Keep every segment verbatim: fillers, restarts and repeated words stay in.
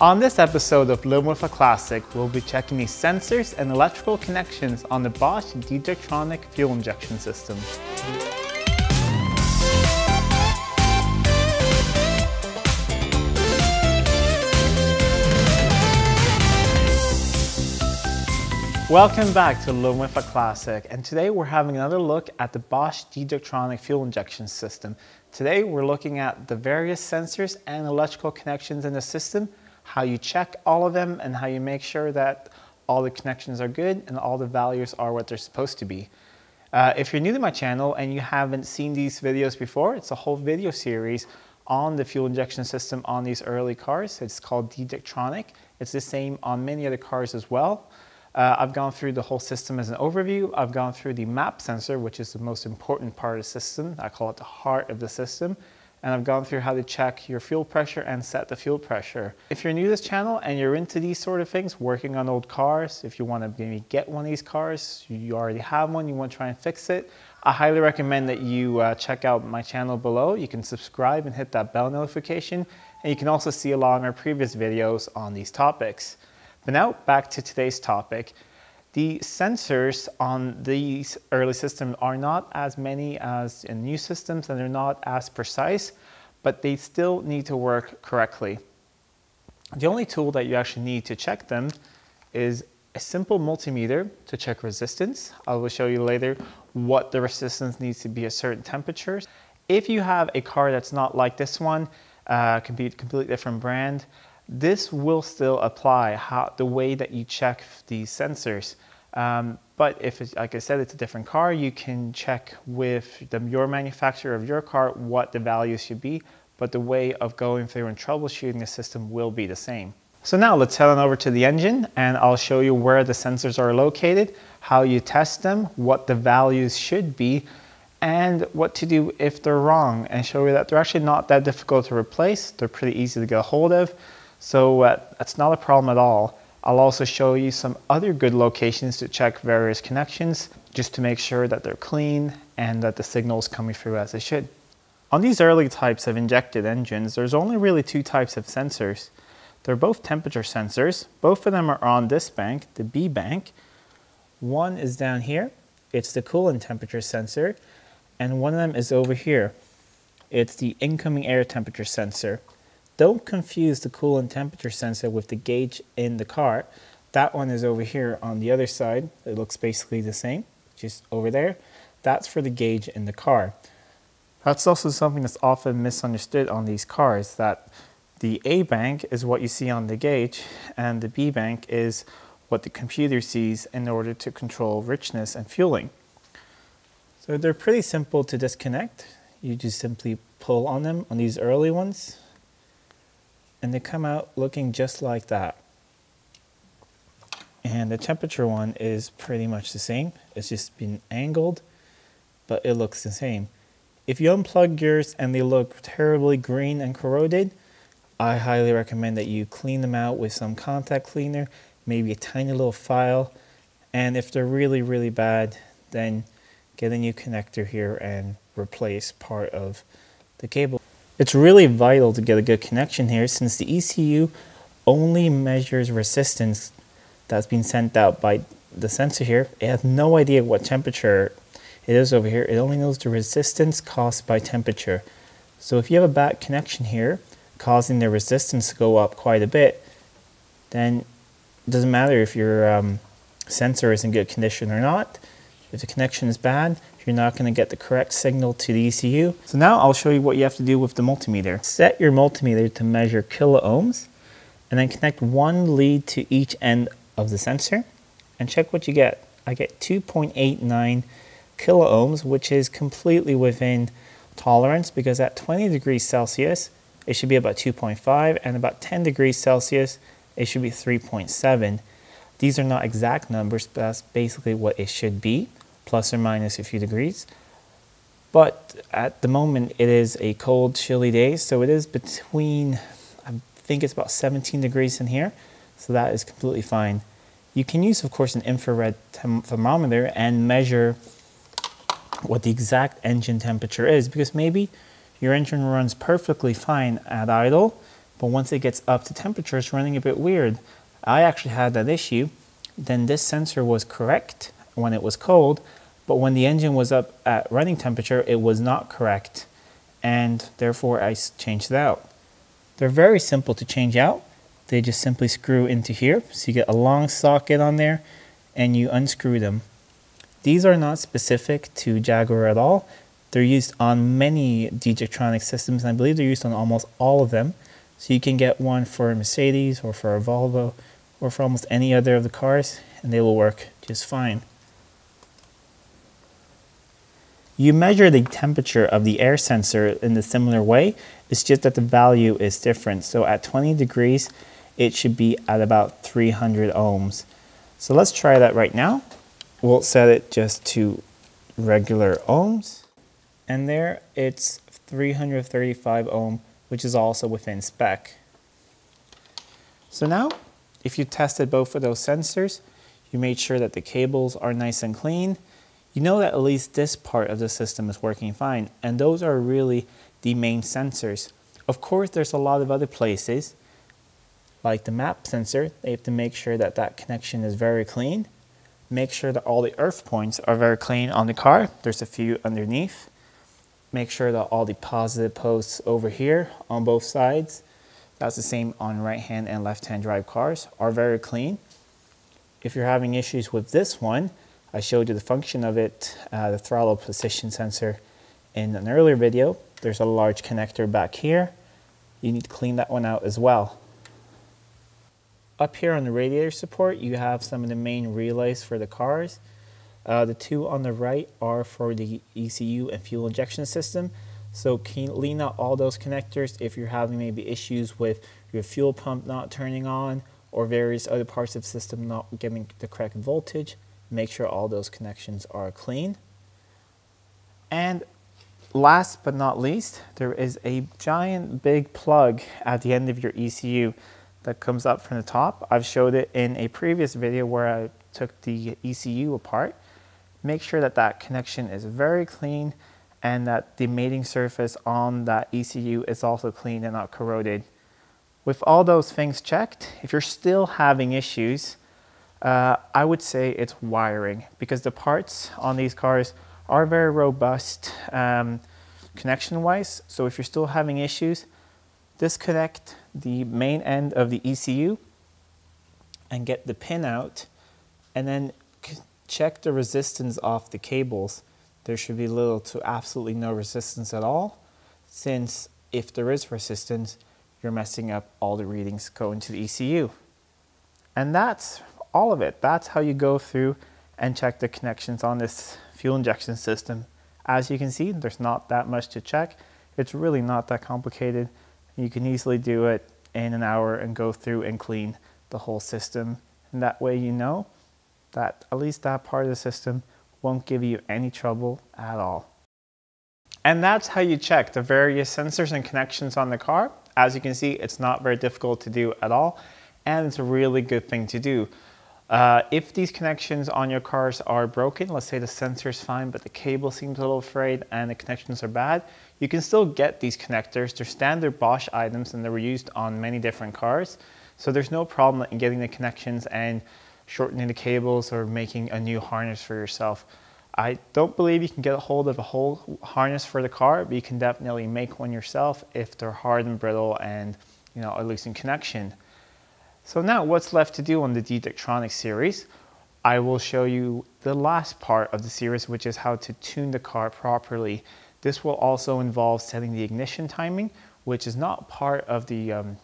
On this episode of Living With A Classic, we'll be checking the sensors and electrical connections on the Bosch D-Jetronic fuel injection system. Welcome back to Living With A Classic, and today we're having another look at the Bosch D-Jetronic fuel injection system. Today we're looking at the various sensors and electrical connections in the system, how you check all of them, and how you make sure that all the connections are good and all the values are what they're supposed to be. Uh, if you're new to my channel and you haven't seen these videos before, it's a whole video series on the fuel injection system on these early cars. It's called D-Jetronic. It's the same on many other cars as well. Uh, I've gone through the whole system as an overview. I've gone through the map sensor, which is the most important part of the system. I call it the heart of the system. And I've gone through how to check your fuel pressure and set the fuel pressure. If you're new to this channel and you're into these sort of things, working on old cars, if you want to maybe get one of these cars, you already have one, you want to try and fix it, I highly recommend that you uh, check out my channel below. You can subscribe and hit that bell notification, and you can also see a lot of our previous videos on these topics. But now back to today's topic. The sensors on these early systems are not as many as in new systems, and they're not as precise, but they still need to work correctly. The only tool that you actually need to check them is a simple multimeter to check resistance. I will show you later what the resistance needs to be at certain temperatures. If you have a car that's not like this one, uh, could be a completely different brand, this will still apply how, the way that you check these sensors. Um, but if, it's, like I said, it's a different car, you can check with the, your manufacturer of your car what the values should be, but the way of going through and troubleshooting the system will be the same. So now let's head on over to the engine, and I'll show you where the sensors are located, how you test them, what the values should be, and what to do if they're wrong, and show you that they're actually not that difficult to replace. They're pretty easy to get a hold of. So uh, that's not a problem at all. I'll also show you some other good locations to check various connections, just to make sure that they're clean and that the signal is coming through as it should. On these early types of injected engines, there's only really two types of sensors. They're both temperature sensors. Both of them are on this bank, the B bank. One is down here. It's the coolant temperature sensor. And one of them is over here. It's the incoming air temperature sensor. Don't confuse the coolant temperature sensor with the gauge in the car. That one is over here on the other side. It looks basically the same, just over there. That's for the gauge in the car. That's also something that's often misunderstood on these cars, that the A bank is what you see on the gauge, and the B bank is what the computer sees in order to control richness and fueling. So they're pretty simple to disconnect. You just simply pull on them on these early ones, and they come out looking just like that. And the temperature one is pretty much the same. It's just been angled, but it looks the same. If you unplug yours and they look terribly green and corroded, I highly recommend that you clean them out with some contact cleaner, maybe a tiny little file. And if they're really, really bad, then get a new connector here and replace part of the cable. It's really vital to get a good connection here, since the E C U only measures resistance that's been sent out by the sensor here. It has no idea what temperature it is over here. It only knows the resistance caused by temperature. So if you have a bad connection here, causing the resistance to go up quite a bit, then it doesn't matter if your um, sensor is in good condition or not. If the connection is bad, you're not going to get the correct signal to the E C U. So now I'll show you what you have to do with the multimeter. Set your multimeter to measure kilo ohms, and then connect one lead to each end of the sensor, and check what you get. I get two point eight nine kilo ohms, which is completely within tolerance, because at twenty degrees Celsius, it should be about two point five, and about ten degrees Celsius, it should be three point seven. These are not exact numbers, but that's basically what it should be, plus or minus a few degrees. But at the moment, it is a cold, chilly day, so it is between, I think it's about seventeen degrees in here, so that is completely fine. You can use, of course, an infrared thermometer and measure what the exact engine temperature is, because maybe your engine runs perfectly fine at idle, but once it gets up to temperature, it's running a bit weird. I actually had that issue. Then this sensor was correct when it was cold, but when the engine was up at running temperature, it was not correct, and therefore I changed it out. They're very simple to change out. They just simply screw into here, so you get a long socket on there and you unscrew them. These are not specific to Jaguar at all. They're used on many D-Jetronic systems, and I believe they're used on almost all of them. So you can get one for a Mercedes or for a Volvo or for almost any other of the cars, and they will work just fine. You measure the temperature of the air sensor in a similar way. It's just that the value is different. So at twenty degrees, it should be at about three hundred ohms. So let's try that right now. We'll set it just to regular ohms. And there it's three hundred thirty-five ohm, which is also within spec. So now, if you tested both of those sensors, you made sure that the cables are nice and clean, you know that at least this part of the system is working fine, and those are really the main sensors. Of course, there's a lot of other places, like the map sensor. They have to make sure that that connection is very clean. Make sure that all the earth points are very clean on the car. There's a few underneath. Make sure that all the positive posts over here on both sides, that's the same on right-hand and left-hand drive cars, are very clean. If you're having issues with this one, I showed you the function of it, uh, the throttle position sensor, in an earlier video. There's a large connector back here. You need to clean that one out as well. Up here on the radiator support, you have some of the main relays for the cars. Uh, the two on the right are for the E C U and fuel injection system. So clean out all those connectors if you're having maybe issues with your fuel pump not turning on or various other parts of the system not giving the correct voltage. Make sure all those connections are clean. And last but not least, there is a giant big plug at the end of your E C U that comes up from the top. I've showed it in a previous video where I took the E C U apart. Make sure that that connection is very clean and that the mating surface on that E C U is also clean and not corroded. With all those things checked, if you're still having issues, Uh, I would say it's wiring, because the parts on these cars are very robust um, connection-wise. So if you're still having issues, disconnect the main end of the E C U and get the pin out, and then check the resistance off the cables. There should be little to absolutely no resistance at all, since if there is resistance, you're messing up all the readings going to the E C U. And that's all of it. That's how you go through and check the connections on this fuel injection system. As you can see, there's not that much to check. It's really not that complicated. You can easily do it in an hour and go through and clean the whole system. And that way you know that at least that part of the system won't give you any trouble at all. And that's how you check the various sensors and connections on the car. As you can see, it's not very difficult to do at all, and it's a really good thing to do. Uh, if these connections on your cars are broken, let's say the sensor is fine but the cable seems a little frayed and the connections are bad, you can still get these connectors. They're standard Bosch items and they were used on many different cars. So there's no problem in getting the connections and shortening the cables or making a new harness for yourself. I don't believe you can get a hold of a whole harness for the car, but you can definitely make one yourself if they're hard and brittle and, you know, a loosened connection. So now what's left to do on the D-Jetronic series? I will show you the last part of the series, which is how to tune the car properly. This will also involve setting the ignition timing, which is not part of the um,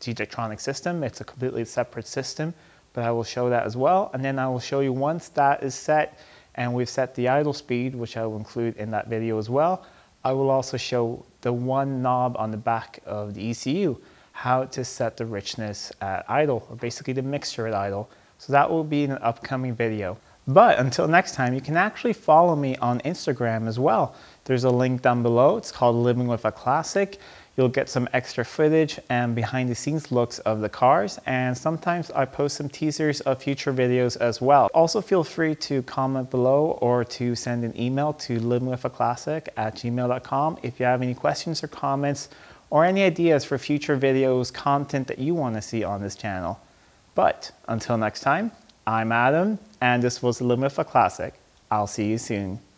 D-Jetronic system. It's a completely separate system, but I will show that as well. And then I will show you once that is set and we've set the idle speed, which I will include in that video as well. I will also show the one knob on the back of the E C U, how to set the richness at idle, or basically the mixture at idle. So that will be in an upcoming video. But until next time, you can actually follow me on Instagram as well. There's a link down below. It's called Living With A Classic. You'll get some extra footage and behind the scenes looks of the cars. And sometimes I post some teasers of future videos as well. Also feel free to comment below or to send an email to livingwithaclassic at gmail dot com if you have any questions or comments or any ideas for future videos, content that you want to see on this channel. But until next time, I'm Adam, and this was Living With A Classic. I'll see you soon.